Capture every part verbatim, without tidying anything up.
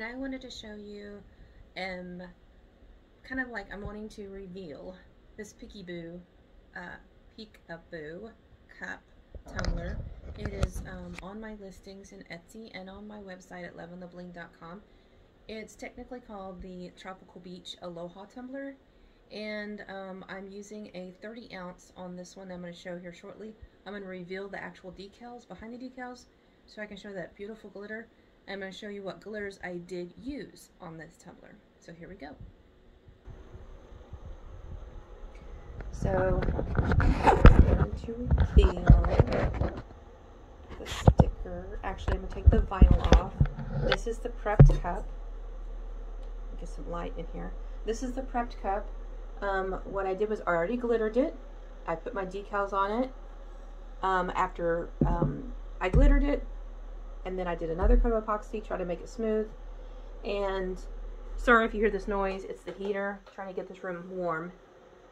and I wanted to show you um, kind of like I'm wanting to reveal this peekaboo, uh, peekaboo cup tumbler. It is um, on my listings in Etsy and on my website at lovin the bling dot com. It's technically called the Tropical Beach Aloha Tumbler, and um, I'm using a thirty ounce on this one that I'm going to show here shortly. I'm going to reveal the actual decals behind the decals so I can show that beautiful glitter. I'm going to show you what glitters I did use on this tumbler. So here we go. So I'm going to reveal the sticker. Actually, I'm going to take the vinyl off. This is the prepped cup. Get some light in here. This is the prepped cup. Um, what I did was I already glittered it. I put my decals on it. Um, after um, I glittered it, and then I did another coat of epoxy, try to make it smooth. And sorry if you hear this noise, it's the heater. I'm trying to get this room warm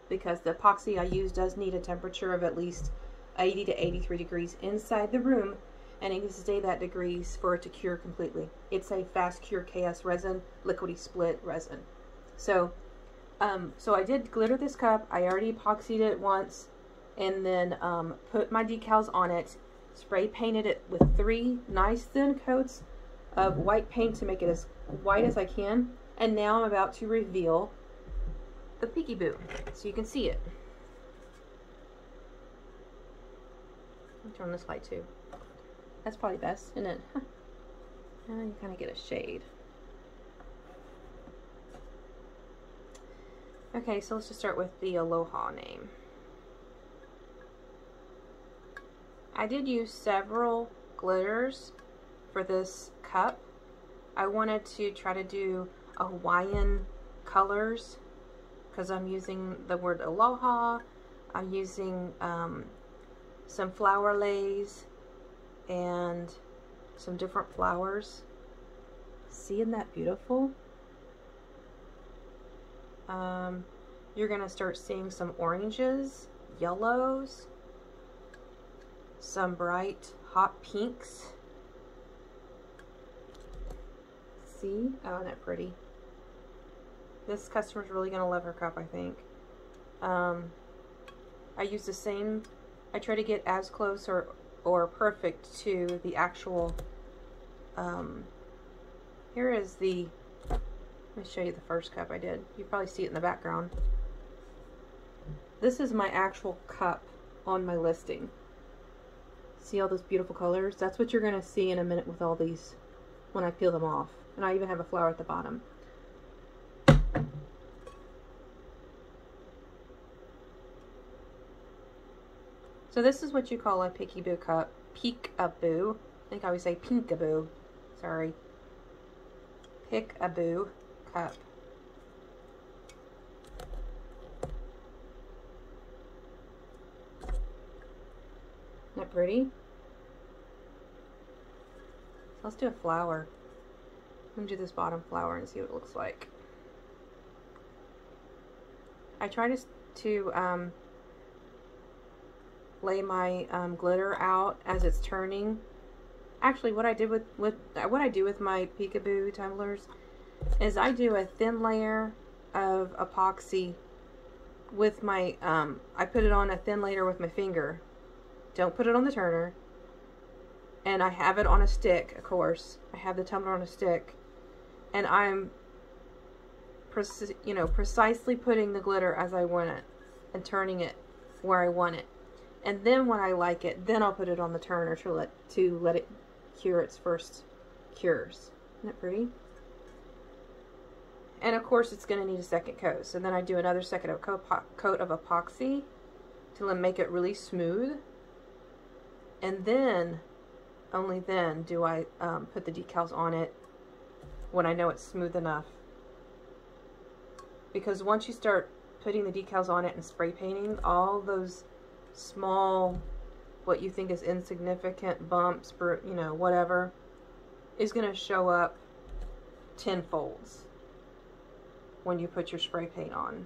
because the epoxy I use does need a temperature of at least eighty to eighty-three degrees inside the room, and it needs to stay that degrees for it to cure completely. It's a fast cure K S resin, liquidy split resin. So, um, so I did glitter this cup. I already epoxied it once, and then um, put my decals on it, spray painted it with three nice thin coats of white paint to make it as white as I can. And now I'm about to reveal the peekaboo so you can see it. I'll turn this light too. That's probably best, isn't it? Huh. Now you kind of get a shade. Okay, so let's just start with the Aloha name. I did use several glitters for this cup. I wanted to try to do a Hawaiian colors because I'm using the word Aloha. I'm using um, some flower lays and some different flowers. See, isn't that beautiful? Um, you're gonna start seeing some oranges, yellows, some bright hot pinks. See? Oh, isn't that pretty? This customer's really gonna love her cup, I think. Um, I use the same, I try to get as close or or perfect to the actual, um, here is the, let me show you the first cup I did. You probably see it in the background. This is my actual cup on my listing. See all those beautiful colors? That's what you're gonna see in a minute with all these when I peel them off. And I even have a flower at the bottom. So this is what you call a peekaboo cup. Peekaboo. I think I always say pinkaboo. Sorry. Peekaboo cup. Isn't that pretty? So let's do a flower. I'm gonna do this bottom flower and see what it looks like. I try to to um, lay my um, glitter out as it's turning. Actually, what I did with, with what I do with my peekaboo tumblers is I do a thin layer of epoxy with my. Um, I put it on a thin layer with my finger. Don't put it on the turner. And I have it on a stick, of course. I have the tumbler on a stick, and I'm, you know, precisely putting the glitter as I want it, and turning it where I want it. And then when I like it, then I'll put it on the turner to let, to let it cure its first cures. Isn't that pretty? And of course it's going to need a second coat. So then I do another second of coat, coat of epoxy to make it really smooth. And then, only then, do I um, put the decals on it when I know it's smooth enough. Because once you start putting the decals on it and spray painting, all those small, what you think is insignificant bumps, for, you know, whatever, is going to show up tenfolds when you put your spray paint on.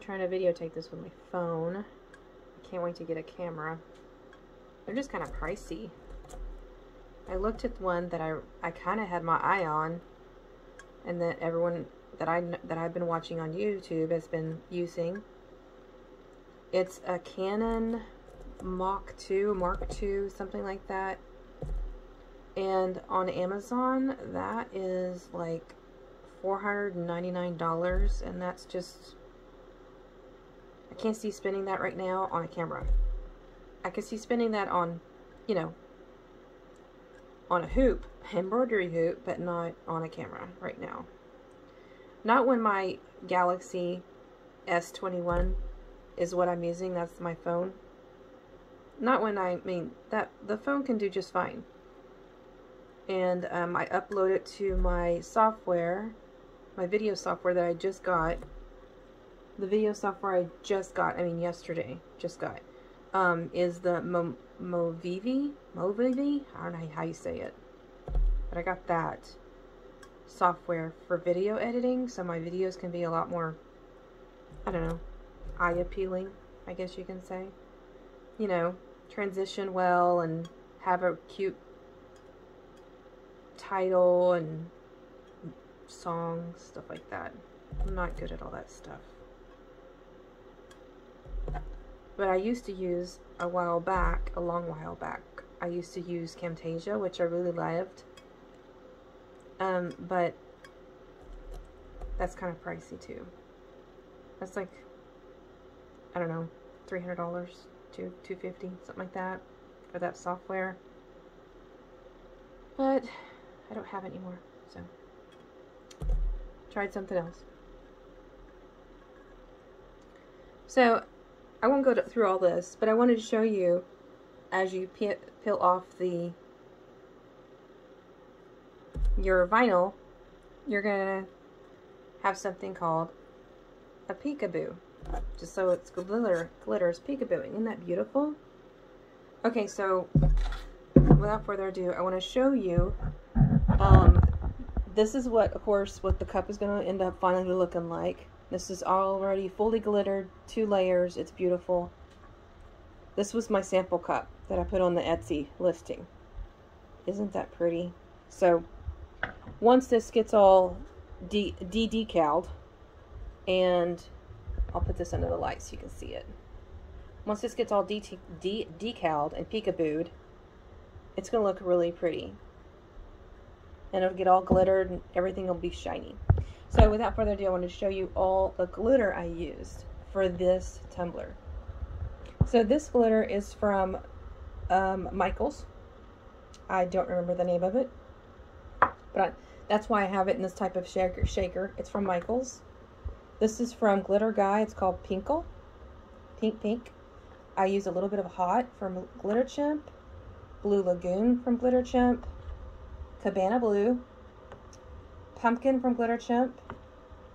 I'm trying to videotape this with my phone. I can't wait to get a camera. They're just kind of pricey. I looked at one that I, I kind of had my eye on, and that everyone that, I, that I've been watching on YouTube has been using. It's a Canon Mach two, Mark two, something like that. And on Amazon, that is like four hundred ninety-nine dollars, and that's just, I can't see spending that right now on a camera. I could see spending that on, you know, on a hoop, embroidery hoop, but not on a camera right now. Not when my Galaxy S twenty-one is what I'm using, that's my phone. Not when I, I mean, that the phone can do just fine. And um, I upload it to my software, my video software that I just got. The video software I just got, I mean yesterday, just got, um, is the Mo Movavi, Movavi? I don't know how you say it, but I got that software for video editing, so my videos can be a lot more, I don't know, eye appealing, I guess you can say. You know, transition well and have a cute title and songs, stuff like that. I'm not good at all that stuff. But I used to use, a while back, a long while back, I used to use Camtasia, which I really loved. Um, but that's kind of pricey too. That's like, I don't know, three hundred dollars, two, two fifty, something like that, for that software. But I don't have any more, so tried something else. So I won't go through all this, but I wanted to show you as you peel off the your vinyl, you're gonna have something called a peekaboo. Just so it's glitter, glitters peekabooing. Isn't that beautiful? Okay, so without further ado, I want to show you. Um, this is what, of course, what the cup is going to end up finally looking like. This is already fully glittered, two layers. It's beautiful. This was my sample cup that I put on the Etsy listing. Isn't that pretty? So once this gets all de de decaled, and I'll put this under the light so you can see it. Once this gets all de de decaled and peekabooed, it's going to look really pretty. And it'll get all glittered and everything will be shiny. So without further ado, I want to show you all the glitter I used for this tumbler. So this glitter is from um, Michaels. I don't remember the name of it, but I, that's why I have it in this type of shaker. shaker. It's from Michaels. This is from Glitter Guy. It's called Pinkle. Pink Pink. I use a little bit of Hot from Glitter Chimp. Blue Lagoon from Glitter Chimp. Cabana Blue. Pumpkin from Glitter Chimp.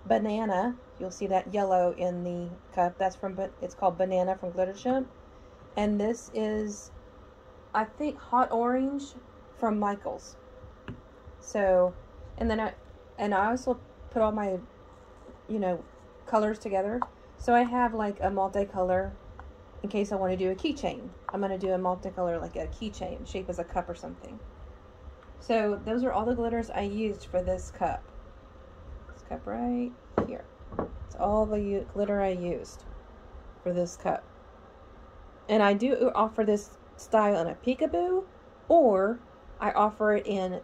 Banana. You'll see that yellow in the cup. That's from, it's called Banana from Glitter Chimp. And this is, I think, Hot Orange from Michaels. So, and then I, and I also put all my, you know, colors together. So I have like a multicolor in case I want to do a keychain. I'm going to do a multicolor, like a keychain shape as a cup or something. So those are all the glitters I used for this cup. This cup right here. It's all the glitter I used for this cup. And I do offer this style in a peekaboo, or I offer it in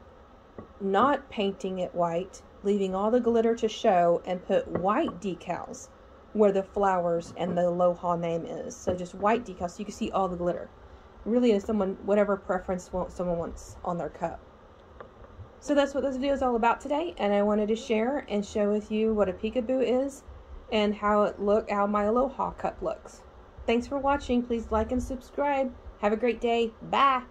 not painting it white, leaving all the glitter to show, and put white decals where the flowers and the Aloha name is. So just white decals so you can see all the glitter. Really is someone, whatever preference someone wants on their cup. So that's what this video is all about today, and I wanted to share and show with you what a peekaboo is and how it look, how my Aloha cup looks. Thanks for watching. Please like and subscribe. Have a great day. Bye.